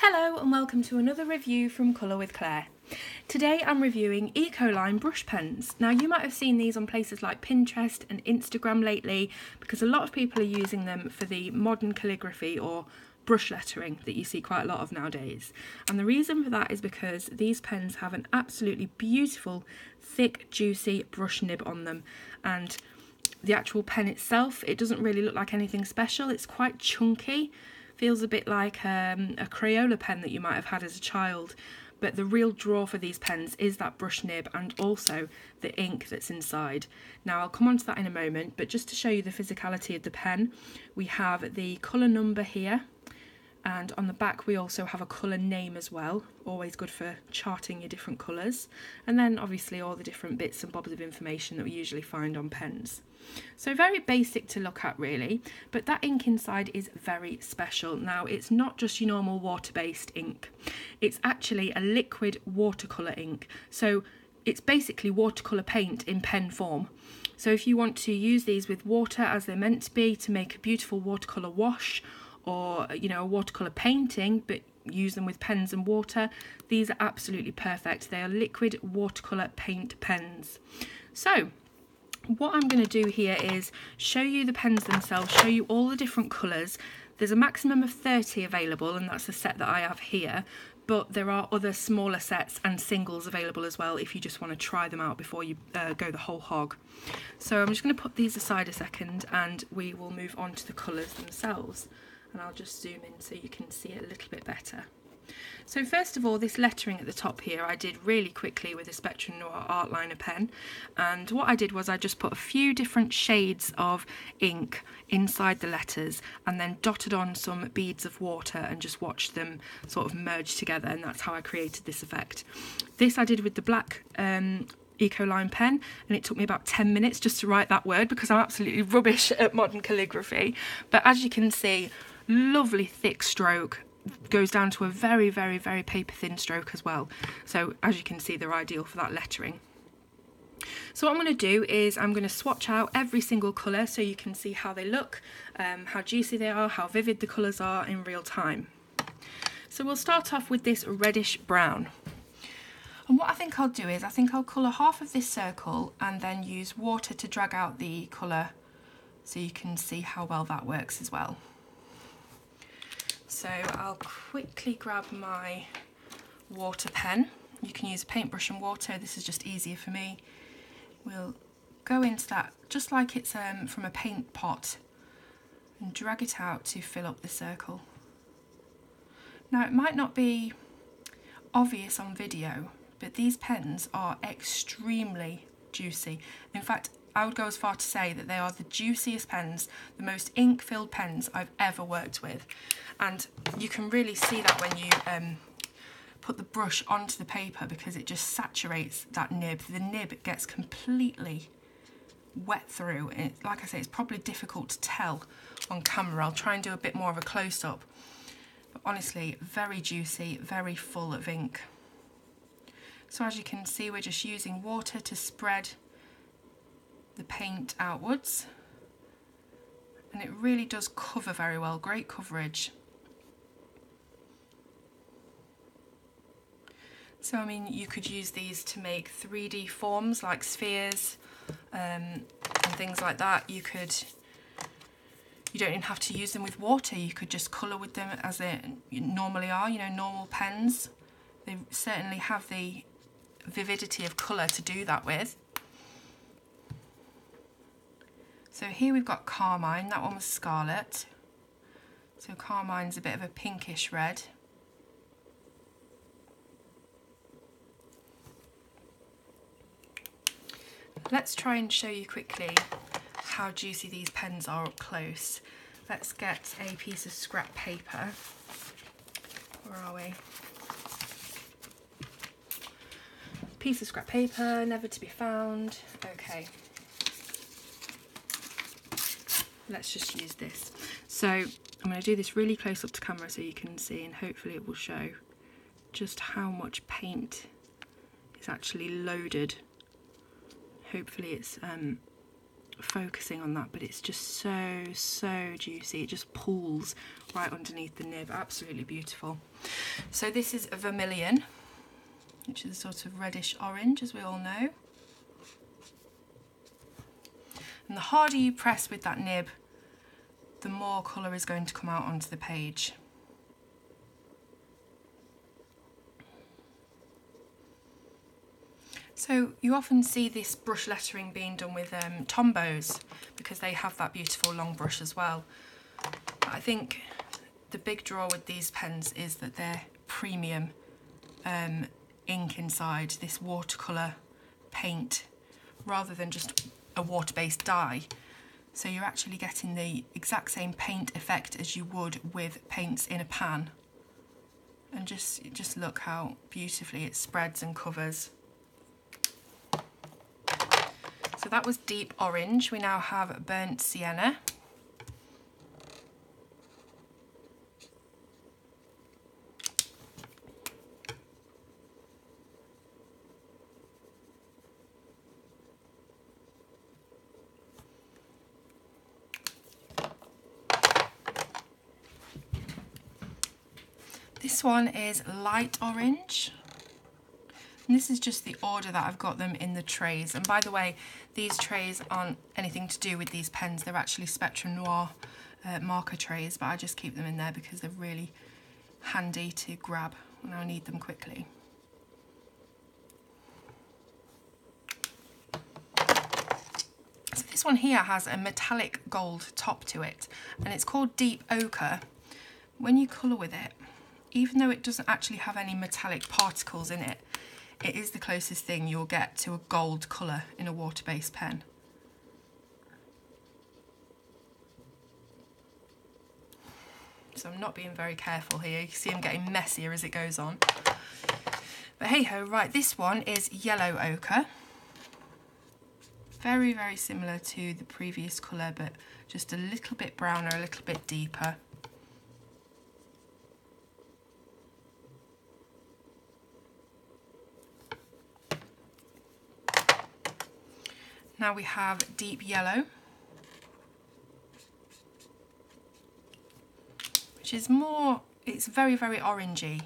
Hello and welcome to another review from Colour with Claire. Today I'm reviewing Ecoline brush pens. Now you might have seen these on places like Pinterest and Instagram lately because a lot of people are using them for the modern calligraphy or brush lettering that you see quite a lot of nowadays. And the reason for that is because these pens have an absolutely beautiful, thick, juicy brush nib on them, and the actual pen itself, it doesn't really look like anything special. It's quite chunky, feels a bit like a Crayola pen that you might have had as a child, but the real draw for these pens is that brush nib and also the ink that's inside. Now I'll come on to that in a moment, but just to show you the physicality of the pen, we have the colour number here, and on the back we also have a colour name as well, always good for charting your different colours, and then obviously all the different bits and bobs of information that we usually find on pens. So very basic to look at really, but that ink inside is very special. Now it's not just your normal water-based ink, it's actually a liquid watercolour ink, so it's basically watercolour paint in pen form. So if you want to use these with water as they're meant to be to make a beautiful watercolour wash, or you know, a watercolour painting, but use them with pens and water, these are absolutely perfect. They are liquid watercolour paint pens. So what I'm going to do here is show you the pens themselves, show you all the different colours. There's a maximum of 30 available, and that's the set that I have here, but there are other smaller sets and singles available as well if you just want to try them out before you go the whole hog. So I'm just going to put these aside a second and we will move on to the colours themselves. And I'll just zoom in so you can see it a little bit better. So first of all, this lettering at the top here I did really quickly with a Spectrum Noir Artliner pen, and what I did was I just put a few different shades of ink inside the letters and then dotted on some beads of water and just watched them sort of merge together, and that's how I created this effect. This I did with the black Ecoline pen, and it took me about 10 minutes just to write that word because I'm absolutely rubbish at modern calligraphy, but as you can see, lovely thick stroke, goes down to a very, very, very paper thin stroke as well. So as you can see, they're ideal for that lettering. So what I'm going to do is I'm going to swatch out every single colour so you can see how they look, how juicy they are, how vivid the colours are in real time. So we'll start off with this reddish brown. And what I think I'll do is I think I'll colour half of this circle and then use water to drag out the colour so you can see how well that works as well. So I'll quickly grab my water pen. You can use a paintbrush and water, this is just easier for me. We'll go into that just like it's from a paint pot and drag it out to fill up the circle. Now it might not be obvious on video, but these pens are extremely juicy. In fact, I would go as far to say that they are the juiciest pens, the most ink-filled pens I've ever worked with. And you can really see that when you put the brush onto the paper because it just saturates that nib. The nib gets completely wet through. And it, like I say, it's probably difficult to tell on camera. I'll try and do a bit more of a close-up. But honestly, very juicy, very full of ink. So as you can see, we're just using water to spread the paint outwards, and it really does cover very well, great coverage. So I mean, you could use these to make 3D forms like spheres and things like that. You don't even have to use them with water, you could just colour with them as they normally are, you know, normal pens. They certainly have the vividity of colour to do that with. So here we've got Carmine, that one was Scarlet. So Carmine's a bit of a pinkish red. Let's try and show you quickly how juicy these pens are up close. Let's get a piece of scrap paper. Where are we? Piece of scrap paper, never to be found. Okay. Let's just use this. So I'm going to do this really close up to camera so you can see, and hopefully it will show just how much paint is actually loaded. Hopefully it's focusing on that, but it's just so juicy. It just pools right underneath the nib. Absolutely beautiful. So this is a vermilion, which is a sort of reddish orange, as we all know. And the harder you press with that nib, the more colour is going to come out onto the page. So you often see this brush lettering being done with Tombows, because they have that beautiful long brush as well. But I think the big draw with these pens is that they're premium ink inside, this watercolour paint, rather than just a water-based dye. So you're actually getting the exact same paint effect as you would with paints in a pan. And just look how beautifully it spreads and covers. So that was deep orange. We now have burnt sienna. This one is light orange. And this is just the order that I've got them in the trays. And by the way, these trays aren't anything to do with these pens. They're actually Spectrum Noir marker trays, but I just keep them in there because they're really handy to grab when I need them quickly. So this one here has a metallic gold top to it, and it's called Deep Ochre. When you colour with it, even though it doesn't actually have any metallic particles in it, it is the closest thing you'll get to a gold colour in a water-based pen. So I'm not being very careful here. You can see I'm getting messier as it goes on. But hey ho, right, this one is yellow ochre. Very, very similar to the previous colour, but just a little bit browner, a little bit deeper. Now we have deep yellow, which is more, it's very, very orangey.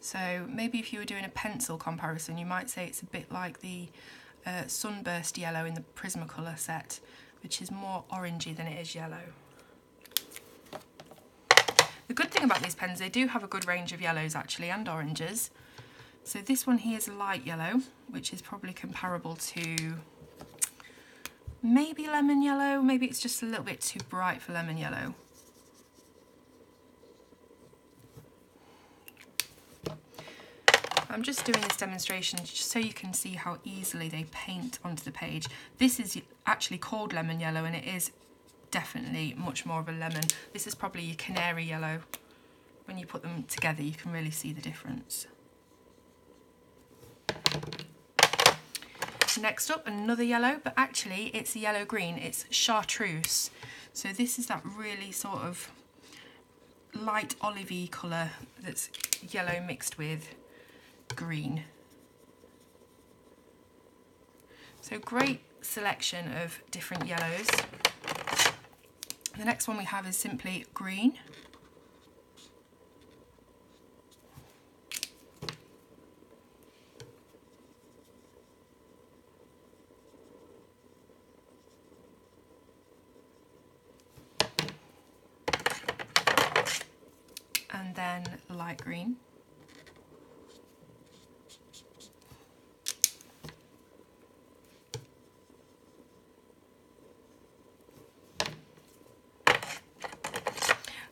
So maybe if you were doing a pencil comparison, you might say it's a bit like the sunburst yellow in the Prismacolor set, which is more orangey than it is yellow. The good thing about these pens, they do have a good range of yellows actually, and oranges. So this one here is a light yellow, which is probably comparable to maybe lemon yellow, maybe it's just a little bit too bright for lemon yellow. I'm just doing this demonstration just so you can see how easily they paint onto the page. This is actually called lemon yellow, and it is definitely much more of a lemon. This is probably your canary yellow. When you put them together, you can really see the difference. Next up, another yellow, but actually it's yellow green, it's chartreuse. So this is that really sort of light olivey colour that's yellow mixed with green. So great selection of different yellows. The next one we have is simply green. Then light green.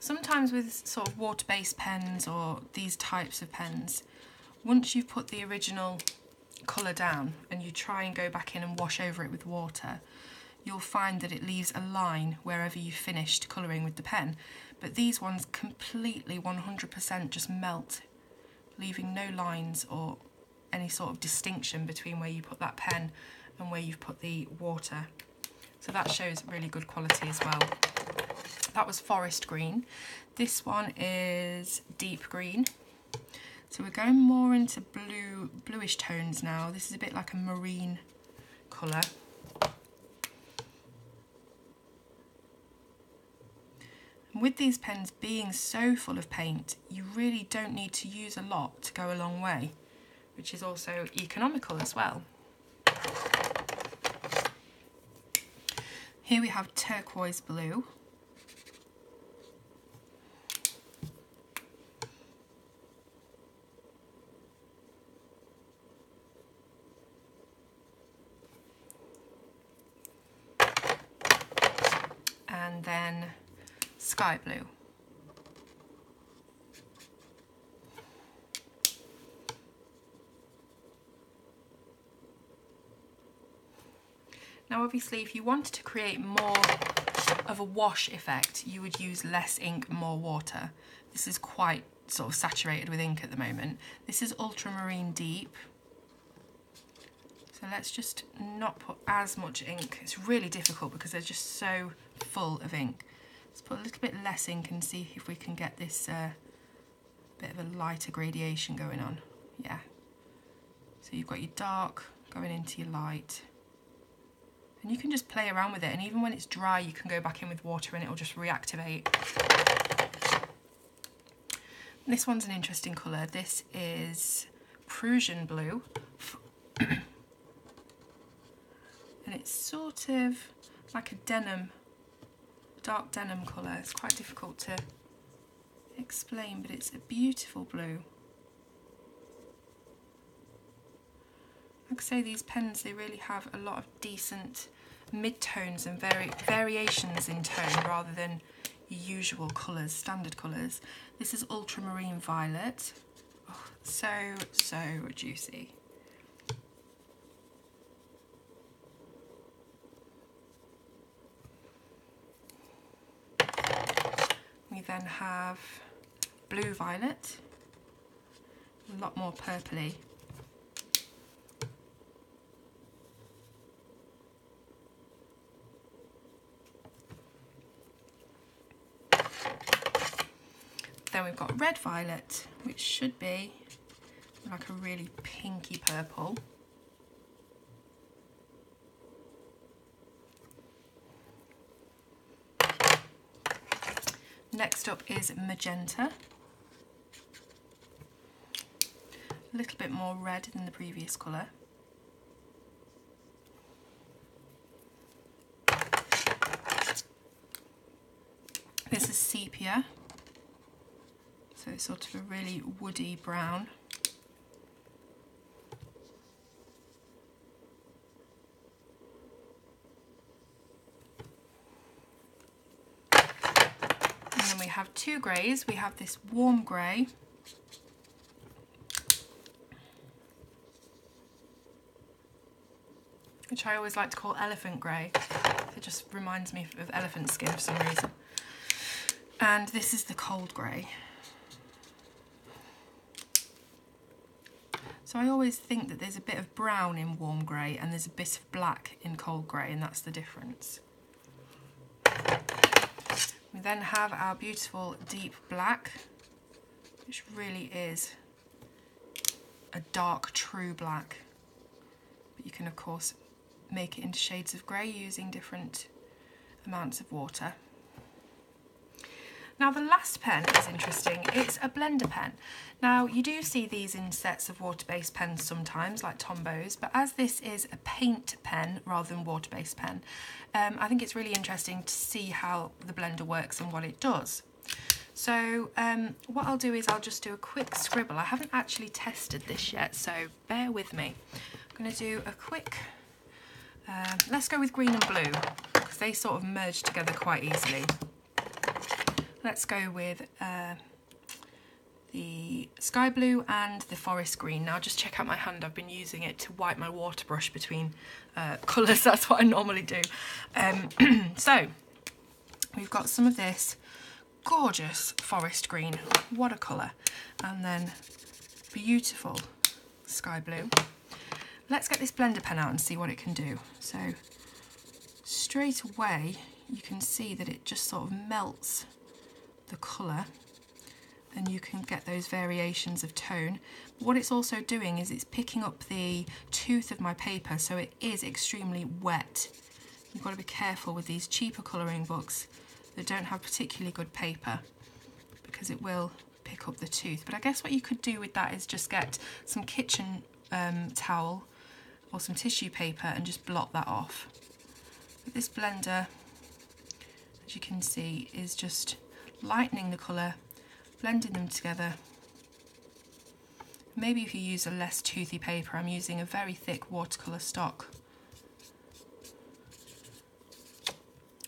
Sometimes with sort of water-based pens or these types of pens, once you've put the original colour down and you try and go back in and wash over it with water, you'll find that it leaves a line wherever you finished colouring with the pen. But these ones completely 100% just melt, leaving no lines or any sort of distinction between where you put that pen and where you've put the water. So that shows really good quality as well. That was forest green. This one is deep green. So we're going more into bluish tones now. This is a bit like a marine colour. With these pens being so full of paint, you really don't need to use a lot to go a long way, which is also economical as well. Here we have turquoise blue. And then sky blue. Now obviously if you wanted to create more of a wash effect, you would use less ink, more water. This is quite sort of saturated with ink at the moment. This is ultramarine deep. So let's just not put as much ink. It's really difficult because they're just so full of ink. Let's put a little bit less ink and see if we can get this bit of a lighter gradation going on. Yeah. So you've got your dark going into your light. And you can just play around with it, and even when it's dry you can go back in with water and it'll just reactivate. This one's an interesting colour. This is Prussian blue. And it's sort of like a denim, dark denim colour. It's quite difficult to explain, but it's a beautiful blue. Like I say, these pens, they really have a lot of decent mid-tones and variations in tone rather than usual colours, standard colours. This is ultramarine violet. Oh, so juicy. We then have blue violet, a lot more purpley. Then we've got red violet, which should be like a really pinky purple. Next up is magenta. A little bit more red than the previous colour. This is sepia. So it's sort of a really woody brown. And then we have two greys. We have this warm grey. Which I always like to call elephant grey. It just reminds me of elephant skin for some reason. And this is the cold grey. So I always think that there's a bit of brown in warm grey and there's a bit of black in cold grey, and that's the difference. We then have our beautiful deep black, which really is a dark true black. But you can of course make it into shades of grey using different amounts of water. Now the last pen is interesting. It's a blender pen. Now you do see these in sets of water-based pens sometimes, like Tombows, but as this is a paint pen rather than water-based pen, I think it's really interesting to see how the blender works and what it does. So what I'll do is I'll just do a quick scribble. I haven't actually tested this yet, so bear with me. I'm going to do a quick, let's go with green and blue, because they sort of merge together quite easily. Let's go with the sky blue and the forest green. Now just check out my hand. I've been using it to wipe my water brush between colours. That's what I normally do. So we've got some of this gorgeous forest green. What a colour. And then beautiful sky blue. Let's get this blender pen out and see what it can do. So straight away you can see that it just sort of melts the colour, and you can get those variations of tone. What it's also doing is it's picking up the tooth of my paper, so it is extremely wet. You've got to be careful with these cheaper colouring books that don't have particularly good paper, because it will pick up the tooth. But I guess what you could do with that is just get some kitchen towel or some tissue paper and just blot that off. But this blender, as you can see, is just lightening the colour, blending them together. Maybe you could use a less toothy paper. I'm using a very thick watercolour stock,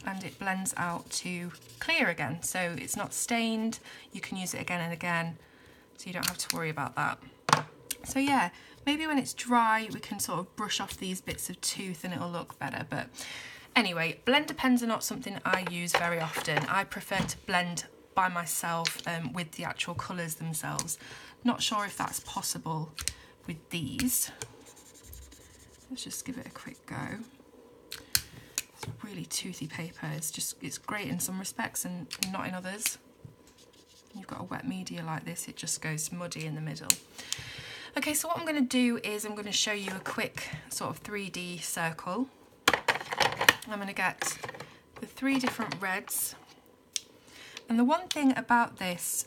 and it blends out to clear again, so it's not stained. You can use it again and again, so you don't have to worry about that. So yeah, maybe when it's dry we can sort of brush off these bits of tooth and it'll look better. But anyway, blender pens are not something I use very often. I prefer to blend by myself with the actual colours themselves. Not sure if that's possible with these. Let's just give it a quick go. Really toothy paper. It's great in some respects and not in others. You've got a wet media like this, it just goes muddy in the middle. Okay, so what I'm going to do is I'm going to show you a quick sort of 3D circle. I'm going to get the three different reds, and the one thing about this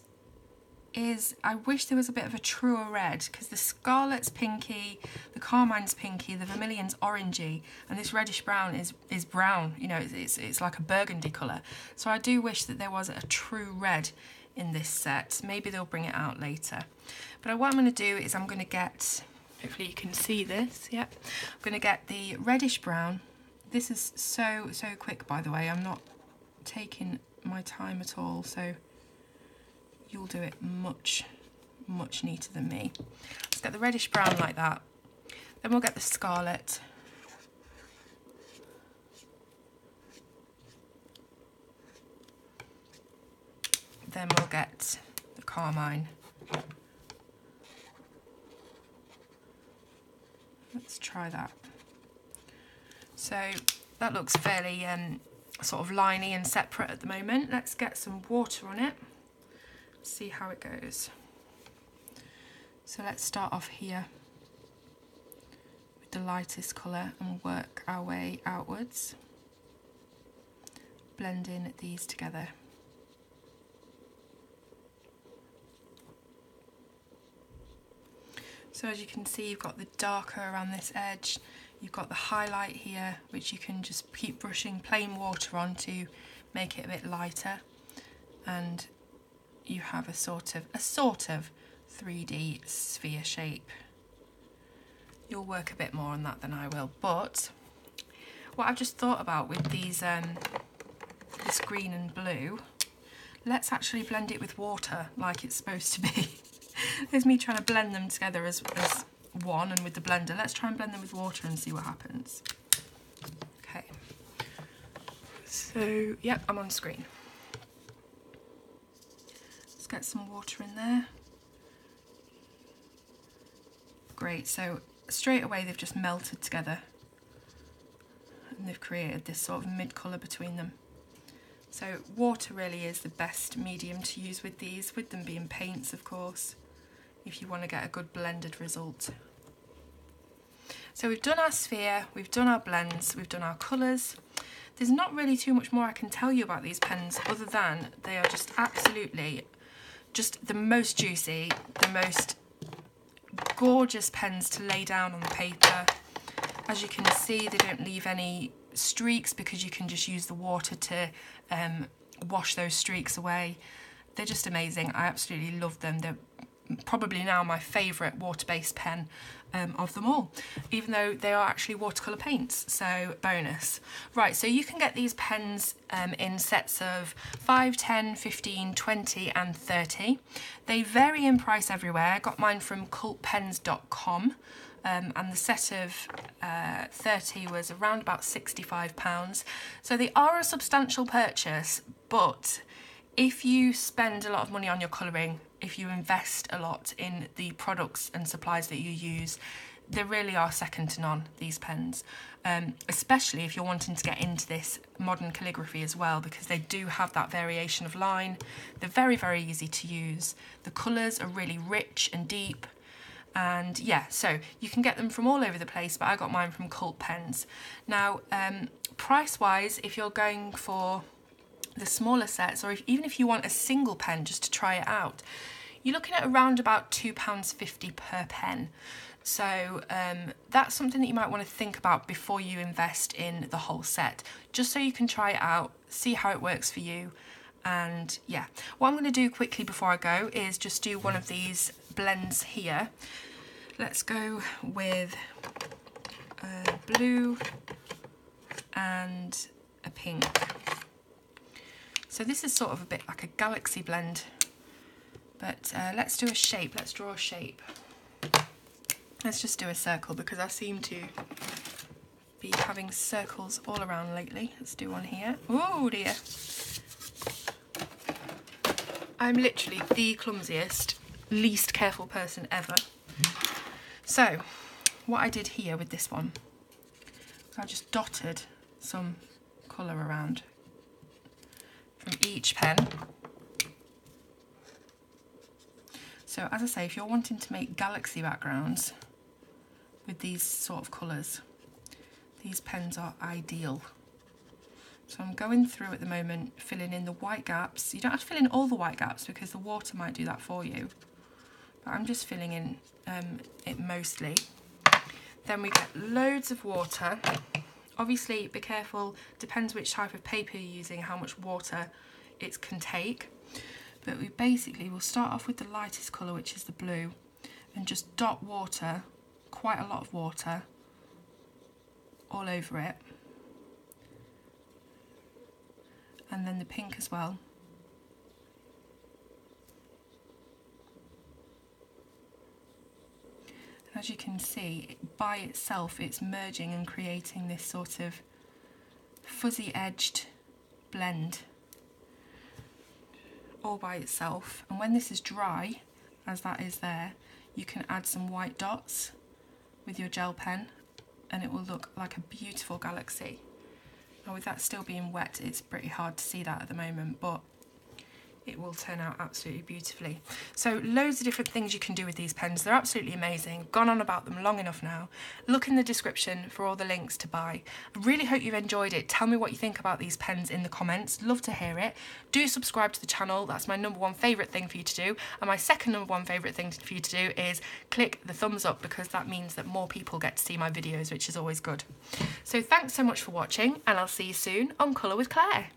is I wish there was a bit of a truer red, because the scarlet's pinky, the carmine's pinky, the vermilion's orangey, and this reddish brown is brown, you know, it's like a burgundy colour. So I do wish that there was a true red in this set. Maybe they'll bring it out later. But what I'm going to do is I'm going to get, hopefully you can see this, yep, I'm going to get the reddish brown. This is so quick, by the way. I'm not taking my time at all, so you'll do it much neater than me. Let's get the reddish brown like that. Then we'll get the scarlet. Then we'll get the carmine. Let's try that. So that looks fairly sort of liney and separate at the moment. Let's get some water on it. See how it goes. So let's start off here with the lightest colour and work our way outwards, blending these together. So as you can see, you've got the darker around this edge, you've got the highlight here, which you can just keep brushing plain water on to make it a bit lighter, and you have a sort of 3D sphere shape. You'll work a bit more on that than I will, but what I've just thought about with these, this green and blue, let's actually blend it with water like it's supposed to be. There's me trying to blend them together as one and with the blender. Let's try and blend them with water and see what happens. Okay, so yep, I'm on screen. Get some water in there. Great, so straight away they've just melted together and they've created this sort of mid-colour between them. So water really is the best medium to use with these, with them being paints of course, if you want to get a good blended result. So we've done our sphere, we've done our blends, we've done our colours. There's not really too much more I can tell you about these pens other than they are just absolutely the most juicy, the most gorgeous pens to lay down on the paper. As you can see, they don't leave any streaks because you can just use the water to wash those streaks away. They're just amazing. I absolutely love them. They're probably now my favourite water-based pen of them all, even though they are actually watercolour paints, so bonus. Right, so you can get these pens in sets of 5, 10, 15, 20 and 30. They vary in price everywhere. I got mine from cultpens.com and the set of 30 was around about £65. So they are a substantial purchase, but if you spend a lot of money on your colouring, if you invest a lot in the products and supplies that you use, they really are second to none, these pens, especially if you're wanting to get into this modern calligraphy as well, because they do have that variation of line. They're very easy to use. The colours are really rich and deep, and yeah, so you can get them from all over the place, but I got mine from Cult Pens. Now price wise, if you're going for the smaller sets, or if, even if you want a single pen just to try it out, you're looking at around about £2.50 per pen. So that's something that you might want to think about before you invest in the whole set, just so you can try it out, see how it works for you. And yeah, what I'm going to do quickly before I go is just do one of these blends here. Let's go with a blue and a pink. So this is sort of a bit like a galaxy blend, but let's do a shape. Let's draw a shape. Let's just do a circle, because I seem to be having circles all around lately. Let's do one here. Oh dear. I'm literally the clumsiest, least careful person ever. So, what I did here with this one, I just dotted some colour around from each pen. So, as I say, if you're wanting to make galaxy backgrounds with these sort of colours, these pens are ideal. So I'm going through at the moment, filling in the white gaps. You don't have to fill in all the white gaps because the water might do that for you. But I'm just filling in it mostly. Then we get loads of water. Obviously, be careful. Depends which type of paper you're using, how much water it can take. But we basically will start off with the lightest colour, which is the blue, and just dot water, quite a lot of water, all over it. And then the pink as well. And as you can see, by itself it's merging and creating this sort of fuzzy edged blend all by itself. And when this is dry, as that is there, you can add some white dots with your gel pen and it will look like a beautiful galaxy. Now with that still being wet, it's pretty hard to see that at the moment, but it will turn out absolutely beautifully. So loads of different things you can do with these pens. They're absolutely amazing. Gone on about them long enough now. Look in the description for all the links to buy. I really hope you've enjoyed it. Tell me what you think about these pens in the comments. Love to hear it. Do subscribe to the channel. That's my #1 favourite thing for you to do. And my second #1 favourite thing for you to do is click the thumbs up, because that means that more people get to see my videos, which is always good. So thanks so much for watching, and I'll see you soon on Colour with Claire.